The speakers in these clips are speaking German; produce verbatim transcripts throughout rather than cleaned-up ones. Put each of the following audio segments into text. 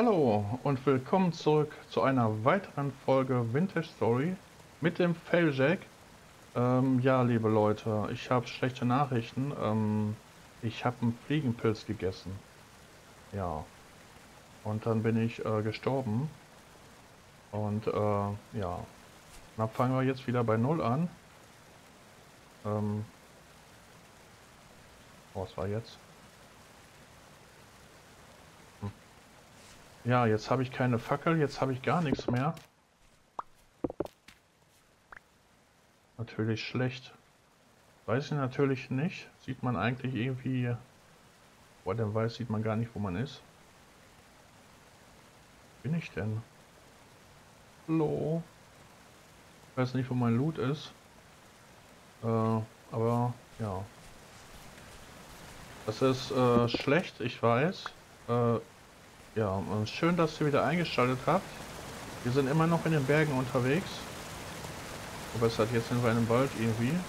Hallo und willkommen zurück zu einer weiteren Folge Vintage Story mit dem Failjack. Ähm, ja, liebe Leute, ich habe schlechte Nachrichten. Ähm, ich habe einen Fliegenpilz gegessen. Ja. Und dann bin ich äh, gestorben. Und äh, ja. Dann fangen wir jetzt wieder bei Null an. Ähm. Was war jetzt? Hm. Ja, jetzt habe ich keine Fackel, jetzt habe ich gar nichts mehr. Natürlich schlecht. Weiß ich natürlich nicht. Sieht man eigentlich irgendwie... Boah, denn weiß sieht man gar nicht, wo man ist. Bin ich denn? Hallo? Ich weiß nicht, wo mein Loot ist. Äh, aber ja. Das ist äh, schlecht, ich weiß. Äh, ja, schön, dass ihr wieder eingeschaltet habt. Wir sind immer noch in den Bergen unterwegs. Aber es hat jetzt in einem Wald irgendwie. Hm,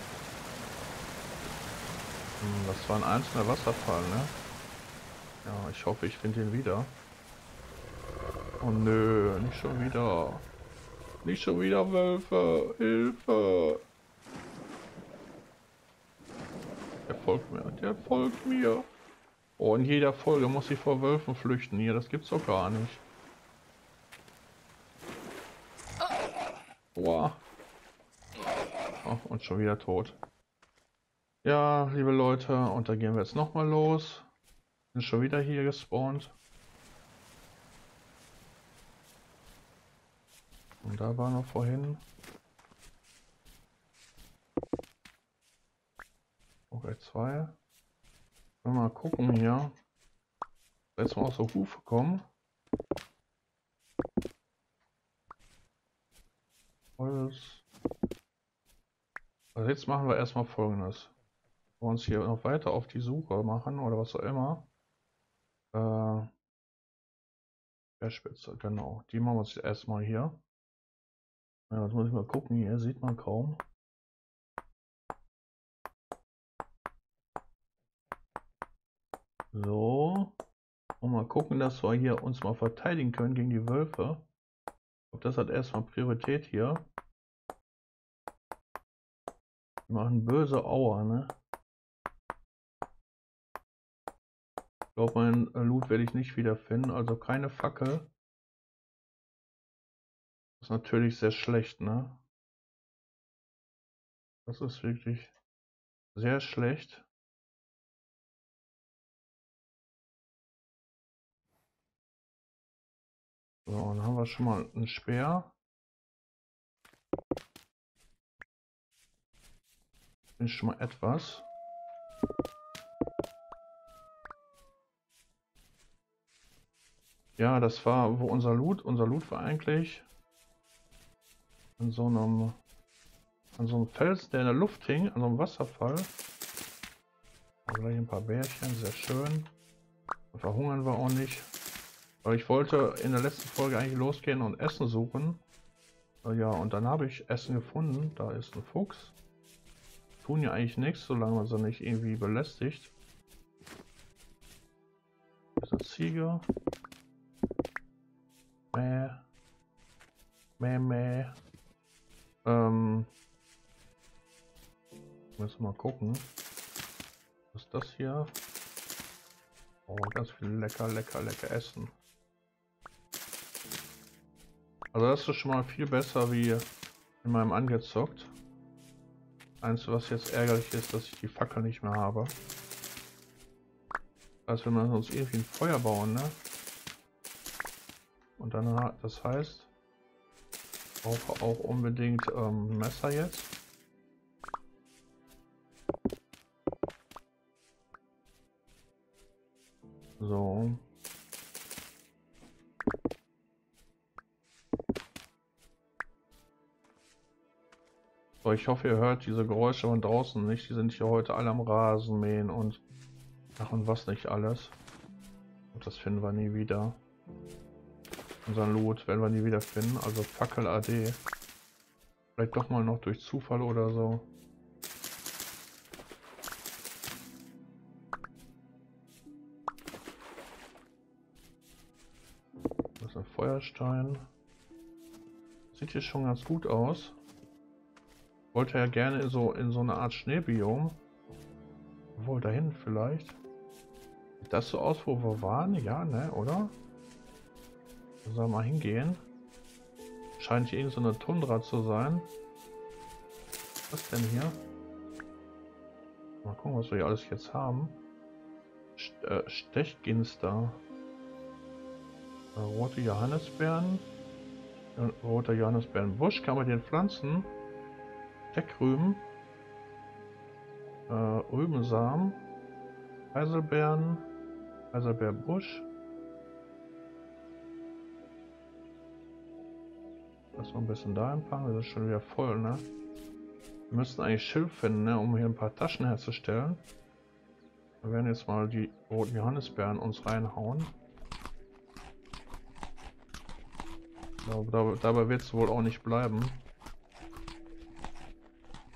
das war ein einzelner Wasserfall, ne? Ja, ich hoffe, ich finde ihn wieder. Oh nö, nicht schon wieder. Nicht schon wieder Wölfe. Hilfe. Der folgt mir. Der folgt mir. Oh, in jeder Folge muss ich vor Wölfen flüchten. Hier, das gibt's doch gar nicht. Boah. Oh, und schon wieder tot. Ja, liebe Leute. Und da gehen wir jetzt nochmal los. Sind schon wieder hier gespawnt. Und da war noch vorhin okay, zwei. Mal gucken hier. Jetzt mal aus der Hufe kommen. Alles. Also jetzt machen wir erstmal Folgendes. Wir wollen uns hier noch weiter auf die Suche machen oder was auch immer. Äh, der Spitze, genau. Die machen wir uns erstmal hier. Ja, jetzt muss ich mal gucken, hier sieht man kaum. So. Und mal gucken, dass wir hier uns mal verteidigen können gegen die Wölfe. Ich glaube, das hat erstmal Priorität hier. Die machen böse Aua, ne? Ich glaube, mein Loot werde ich nicht wiederfinden, also keine Fackel. Das ist natürlich sehr schlecht, ne? Das ist wirklich sehr schlecht. So, dann haben wir schon mal einen Speer. Das ist schon mal etwas. Ja, das war wo unser Loot. Unser Loot war eigentlich... An so einem, an so einem Fels, der in der Luft hing, an so einem Wasserfall. Also gleich ein paar Bärchen, sehr schön. Verhungern wir auch nicht. Aber ich wollte in der letzten Folge eigentlich losgehen und Essen suchen. Ja, und dann habe ich Essen gefunden. Da ist ein Fuchs. Tun ja eigentlich nichts, solange man sie nicht irgendwie belästigt. Da ist eine Ziege. Mäh. Mäh, mäh. Ähm, müssen wir mal gucken, was ist das hier? Oh, ganz viel lecker, lecker, lecker Essen. Also das ist schon mal viel besser wie in meinem Angezockt. Eins, was jetzt ärgerlich ist, dass ich die Fackel nicht mehr habe. Als wenn man sonst irgendwie ein Feuer bauen, ne? Und dann, das heißt... Brauche auch unbedingt ähm, Messer jetzt. So. So, ich hoffe, ihr hört diese Geräusche von draußen nicht. Die sind hier heute alle am Rasenmähen und ach und was nicht alles. Und das finden wir nie wieder. Unseren Loot werden wir nie wieder finden, also Fackel A D. Vielleicht doch mal noch durch Zufall oder so. Feuerstein. Sieht hier schon ganz gut aus. Wollte ja gerne so in so eine Art Schneebiom. Wohl dahin vielleicht. Sieht das so aus, wo wir waren? Ja, ne, oder? Da soll mal hingehen. Scheint hier irgend so eine Tundra zu sein. Was denn hier? Mal gucken, was wir hier alles jetzt haben. Stechginster. Rote Johannisbeeren. Roter Johannisbeerenbusch. Kann man den pflanzen? Steckrüben. Rübensamen. Heiselbeeren. Heiselbeerbusch. Lass mal ein bisschen da einpacken. Das ist schon wieder voll, ne? Wir müssten eigentlich Schilf finden, ne, um hier ein paar Taschen herzustellen. Wir werden jetzt mal die roten Johannisbeeren uns reinhauen. Da, dabei wird es wohl auch nicht bleiben.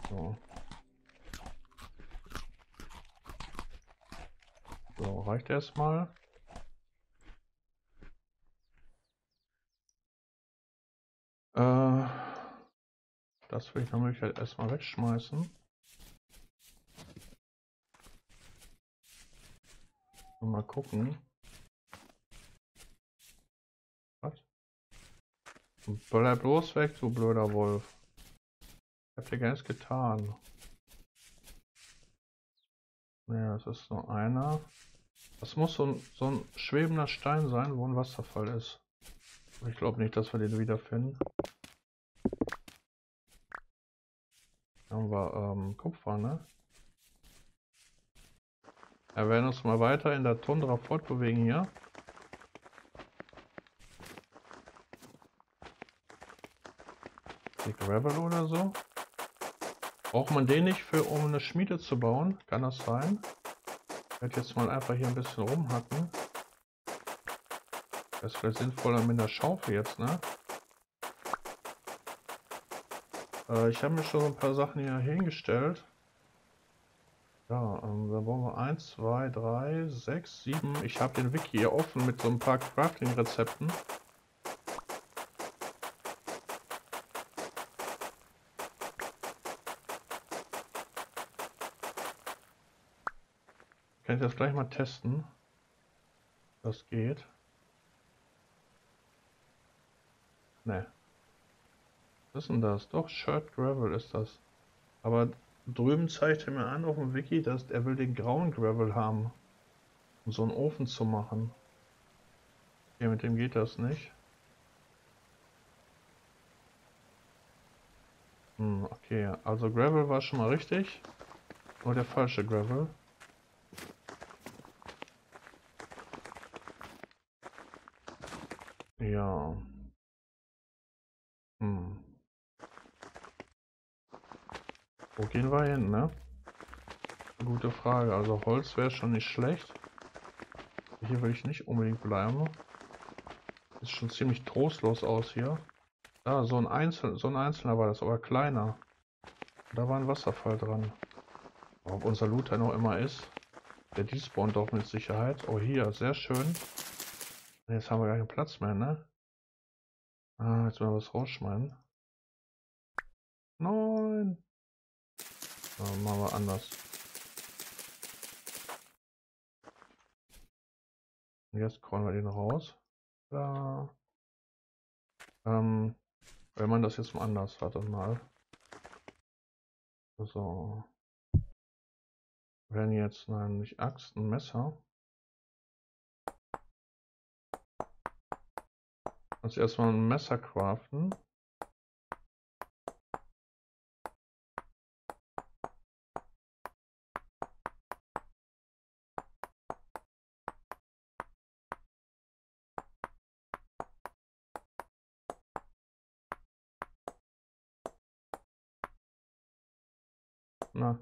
So. So, reicht erstmal. Äh, das will ich natürlich erstmal wegschmeißen. Und mal gucken. Bleib bloß weg, du blöder Wolf. Ich hab dir gar nichts getan. Naja, es ist nur einer. Das muss so ein, so ein schwebender Stein sein, wo ein Wasserfall ist. Ich glaube nicht, dass wir den wiederfinden. Da haben wir ähm, Kupfer, ne? Ja, wir werden uns mal weiter in der Tundra fortbewegen hier. Gravel oder so. Braucht man den nicht für, um eine Schmiede zu bauen? Kann das sein? Ich werde jetzt mal einfach hier ein bisschen rumhacken. Das ist vielleicht sinnvoller mit der Schaufel jetzt, ne? Äh, ich habe mir schon ein paar Sachen hier hingestellt. Ja, ähm, da brauchen wir eins, zwei, drei, sechs, sieben. Ich habe den Wiki hier offen mit so ein paar Crafting-Rezepten. Ich werde das gleich mal testen. Das geht. Ne. Was ist denn das? Doch, Shirt Gravel ist das. Aber drüben zeigt er mir an auf dem Wiki, dass er will den grauen Gravel haben. Um so einen Ofen zu machen. Okay, mit dem geht das nicht. Hm, okay, also Gravel war schon mal richtig. Nur der falsche Gravel. Ja. Hm. Wo gehen wir hin, ne? Gute Frage. Also Holz wäre schon nicht schlecht. Hier will ich nicht unbedingt bleiben. Ist schon ziemlich trostlos aus hier. Da, so ein Einzel, so ein Einzelner war das, aber kleiner. Da war ein Wasserfall dran. Ob unser Looter noch immer ist. Der despawnt doch mit Sicherheit. Oh hier, sehr schön. Jetzt haben wir gar keinen Platz mehr, ne? Ah, jetzt mal was rausschmeißen. Nein! So, machen wir anders. Und jetzt crawlen wir den raus. Da. Ähm, wenn man das jetzt mal anders hat, dann mal. So. Wenn jetzt, nein, nicht Axt, ein Messer. Also erstmal ein Messer craften. Na.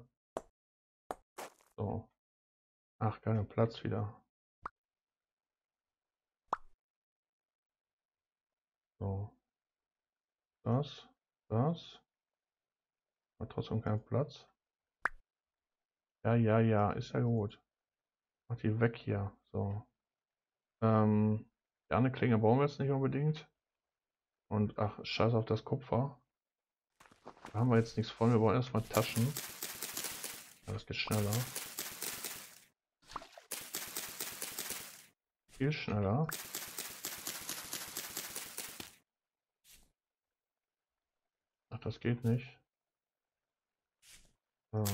So. Ach, keinen Platz wieder. So. Das, das. Hat trotzdem keinen Platz. Ja, ja, ja, ist ja gut. Mach die weg hier. So. Ähm, Ja, eine Klinge brauchen wir jetzt nicht unbedingt. Und ach, scheiß auf das Kupfer. Da haben wir jetzt nichts von. Wir wollen erstmal Taschen. Ja, das geht schneller. Viel schneller. Ach, das geht nicht. Ähm.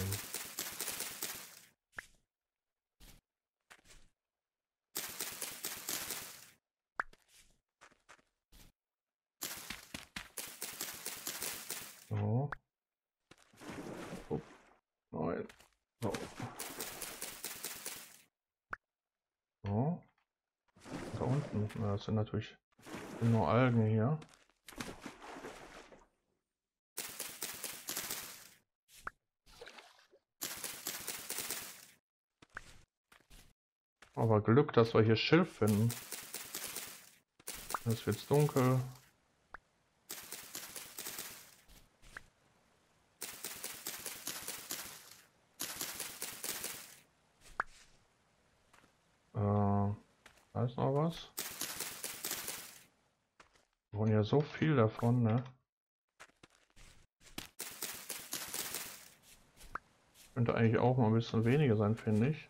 So. Oh. Nein. So. So. Da unten. Na, das sind natürlich nur Algen hier. Aber Glück, dass wir hier Schilf finden. Jetzt wird's dunkel. Noch was. Wir wollen ja so viel davon, ne? Könnte eigentlich auch mal ein bisschen weniger sein, finde ich.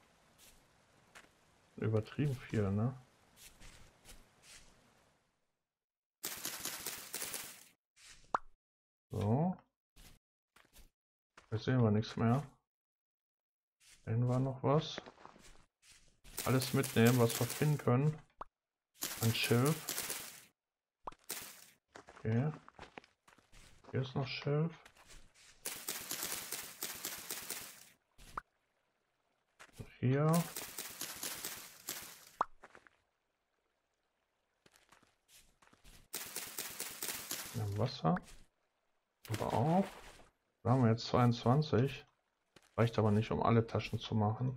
Übertrieben viel, ne? So. Jetzt sehen wir nichts mehr. Sehen wir noch was? Alles mitnehmen, was wir finden können. Ein Schilf. Okay. Hier ist noch Schilf. Und hier. Im Wasser. Aber auch. Da haben wir jetzt zweiundzwanzig. Reicht aber nicht, um alle Taschen zu machen.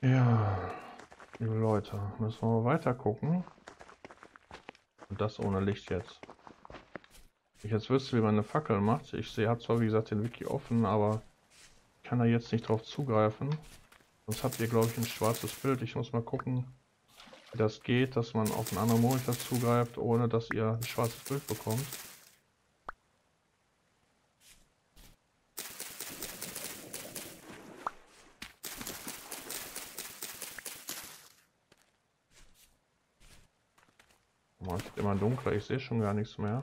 Ja, liebe Leute, müssen wir mal weiter gucken. Und das ohne Licht jetzt. Ich jetzt wüsste, wie man eine Fackel macht. Ich habe zwar, wie gesagt, den Wiki offen, aber ich kann da jetzt nicht drauf zugreifen. Sonst habt ihr, glaube ich, ein schwarzes Bild. Ich muss mal gucken, wie das geht, dass man auf einen anderen Monitor zugreift, ohne dass ihr ein schwarzes Bild bekommt. Es wird immer dunkler, ich sehe schon gar nichts mehr.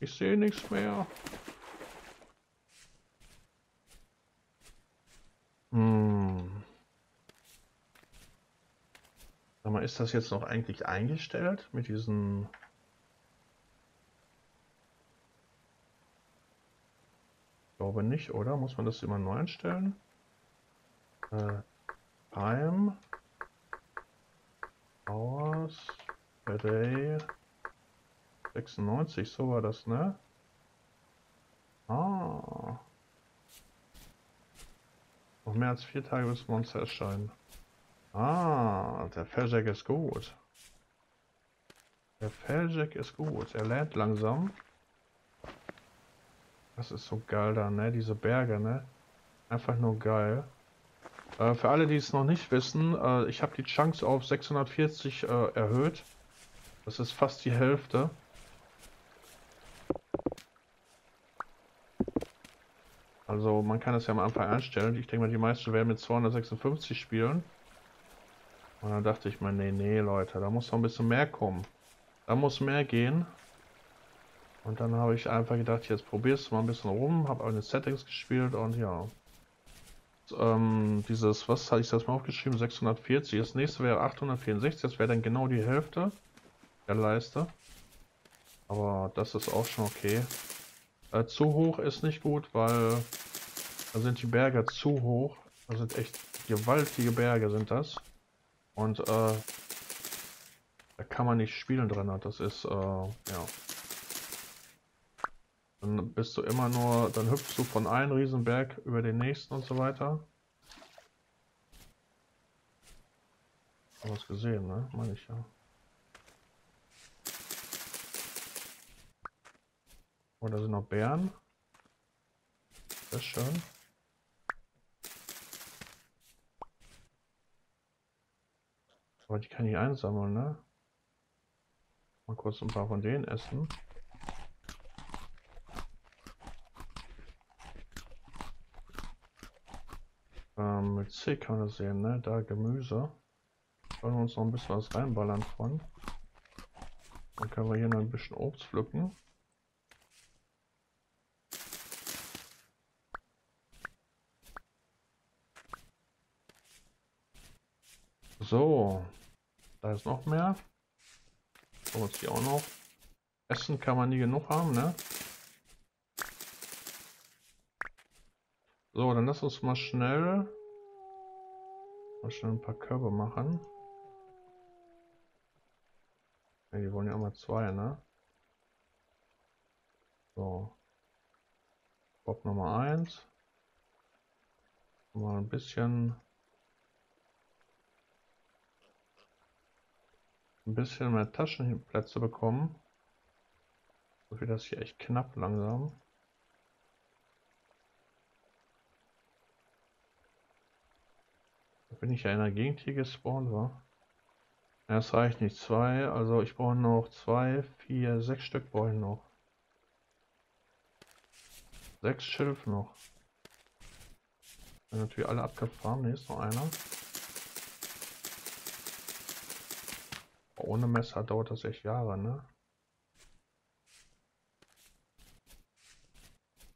Ich sehe nichts mehr. Hm. Sag mal, ist das jetzt noch eigentlich eingestellt mit diesen... Ich glaube nicht, oder? Muss man das immer neu einstellen? Äh. Time, hours per day, sechsundneunzig, so war das, ne? Ah. Noch mehr als vier Tage bis Monster erscheinen. Ah, der Failjack ist gut. Der Failjack ist gut, er lädt langsam. Das ist so geil da, ne? Diese Berge, ne? Einfach nur geil. Äh, für alle, die es noch nicht wissen, äh, ich habe die Chunks auf sechshundertvierzig äh, erhöht. Das ist fast die Hälfte. Also man kann das ja am Anfang einstellen. Ich denke mal, die meisten werden mit zweihundertsechsundfünfzig spielen. Und dann dachte ich mir, nee, nee, Leute, da muss noch ein bisschen mehr kommen. Da muss mehr gehen. Und dann habe ich einfach gedacht, jetzt probierst du mal ein bisschen rum. Habe auch in den Settings gespielt und ja... Ähm, dieses, was hatte ich das mal aufgeschrieben, sechshundertvierzig, das nächste wäre achthundertvierundsechzig, das wäre dann genau die Hälfte der Leiste, aber das ist auch schon okay. Äh, zu hoch ist nicht gut, weil da sind die Berge zu hoch, da sind echt gewaltige Berge sind das und äh, da kann man nicht spielen drin, das ist, äh, ja. Dann bist du immer nur, dann hüpfst du von einem Riesenberg über den nächsten und so weiter. Haben wir es gesehen, ne? Meine ich ja. Oh, da sind noch Bären. das schon. Aber die kann ich einsammeln, ne? Mal kurz ein paar von denen essen. Ähm, mit C kann man das sehen, ne? Da Gemüse. Wollen wir uns noch ein bisschen was reinballern von. Dann können wir hier noch ein bisschen Obst pflücken. So, da ist noch mehr. So, jetzt hier auch noch. Essen kann man nie genug haben, ne? So, dann lass uns mal schnell, mal schnell ein paar Körbe machen. Ne, die wollen ja immer zwei, ne? So. Bob Nummer eins. Mal ein bisschen. Ein bisschen mehr Taschenplätze bekommen. So viel das hier echt knapp langsam. Da bin ich ja in der Gegend hier gespawnt war. Ja, das reicht nicht. Zwei, also ich brauche noch zwei, vier, sechs Stück brauche ich noch. Sechs Schilf noch. Sind natürlich alle abgefahren. Ne, ist noch einer. Ohne Messer dauert das echt Jahre, ne?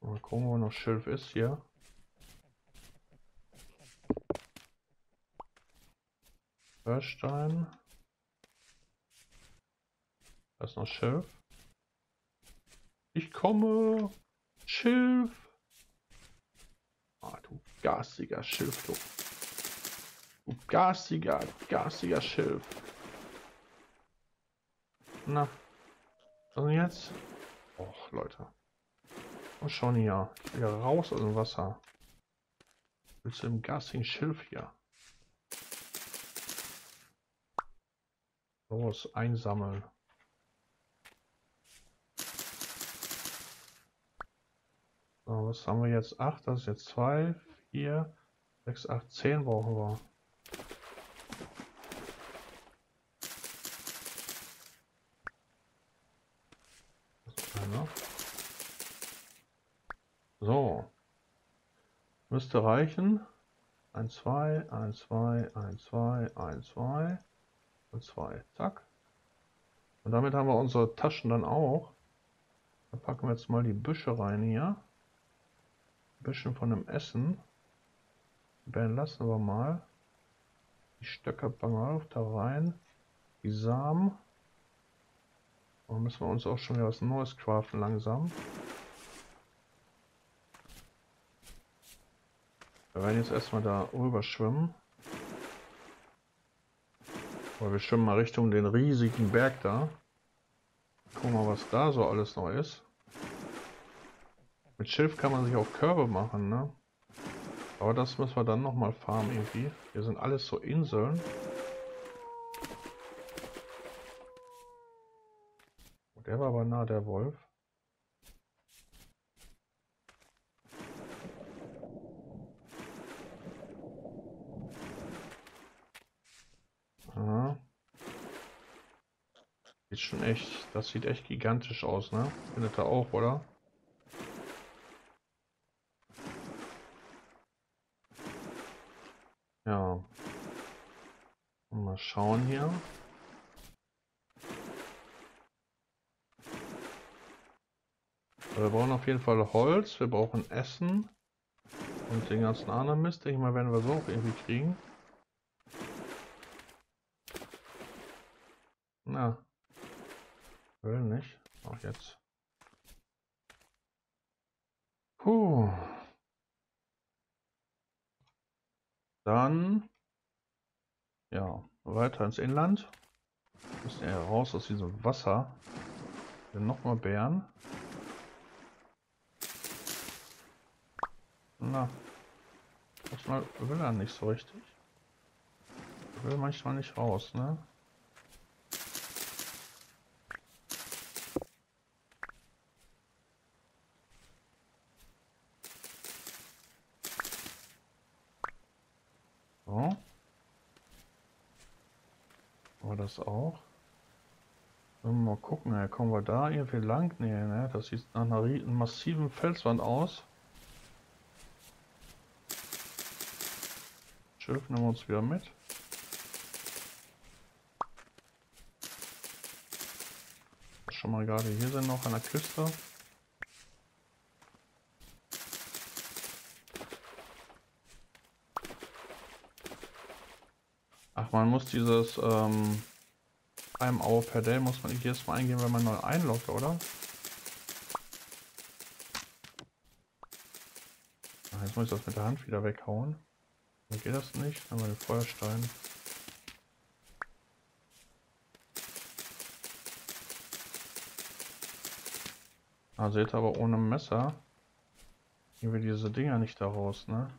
Mal gucken, wo noch Schilf ist hier. Hörstein. Da ist noch Schilf. Ich komme! Schilf! Ah, du garstiger Schilf, du. Du garstiger, garstiger Schilf. Na, was denn jetzt? Och, Leute. Und schon hier. Ich will ja raus aus dem Wasser. Willst du im garstigen Schilf hier? Los, einsammeln. So, was haben wir jetzt? acht, das ist jetzt zwei, vier, sechs, acht, zehn brauchen wir. So, müsste reichen. eins, zwei, eins, zwei, eins, zwei, eins, zwei und zwei. Zack. Und damit haben wir unsere Taschen dann auch. Da packen wir jetzt mal die Büsche rein hier. Ein bisschen von dem Essen. Dann lassen wir mal. Die Stöcke packen wir auch da rein. Die Samen. Und müssen wir uns auch schon wieder was Neues craften langsam. Wir werden jetzt erstmal da rüber schwimmen. Aber wir schwimmen mal Richtung den riesigen Berg da. Gucken wir mal, was da so alles noch ist. Mit Schilf kann man sich auch Körbe machen, ne? Aber das müssen wir dann nochmal farmen irgendwie. Hier sind alles so Inseln. Und der war aber nah, der Wolf. Ist schon echt, das sieht echt gigantisch aus, ne? Findet ihr auch, oder? Ja. Mal schauen hier. Wir brauchen auf jeden Fall Holz, wir brauchen Essen und den ganzen anderen Mist. Ich mal, werden wir so auch irgendwie kriegen. Na. Will nicht. Auch jetzt. Puh. Dann. Ja. Weiter ins Inland. Müssen ja raus aus diesem Wasser. Dann nochmal Bären. Na. Manchmal will er nicht so richtig. Will manchmal nicht raus, ne? das auch. Mal gucken, ey. Kommen wir da irgendwie lang? Nee, ne? Das sieht nach einer massiven Felswand aus. Schiff nehmen wir uns wieder mit. Schon mal gerade hier sind noch an der Küste. Ach, man muss dieses ähm, einem Hour per Day muss man jedes Mal eingeben, wenn man neu einloggt, oder? Ach, jetzt muss ich das mit der Hand wieder weghauen. Dann geht das nicht, dann haben wir den Feuerstein. Ah, seht aber ohne Messer gehen wir diese Dinger nicht da raus, ne?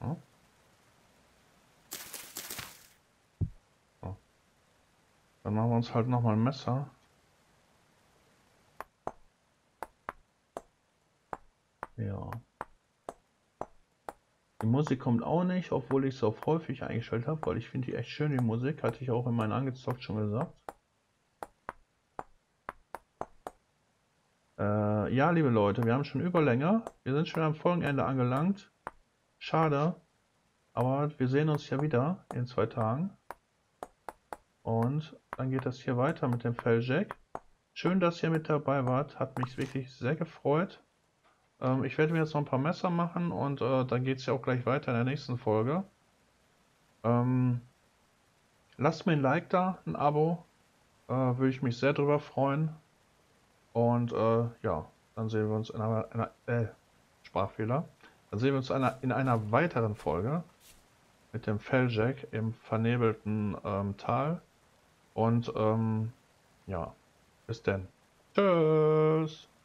Hm? So. Dann machen wir uns halt nochmal ein Messer. Ja. Die Musik kommt auch nicht, obwohl ich es auf häufig eingestellt habe, weil ich finde die echt schön, die Musik, hatte ich auch in meinen Angezockt schon gesagt. Äh, ja, liebe Leute, wir haben schon Überlänge, wir sind schon am Folgenende angelangt. Schade, aber wir sehen uns ja wieder in zwei Tagen. Und dann geht das hier weiter mit dem Failjack. Schön, dass ihr mit dabei wart, hat mich wirklich sehr gefreut. Ich werde mir jetzt noch ein paar Messer machen und äh, dann geht es ja auch gleich weiter in der nächsten Folge. Ähm, lasst mir ein Like da, ein Abo. Äh, würde ich mich sehr drüber freuen. Und äh, ja, dann sehen wir uns in einer, einer äh, Sprachfehler. Dann sehen wir uns einer, in einer weiteren Folge mit dem Failjack im vernebelten ähm, Tal. Und ähm, ja, bis dann. Tschüss!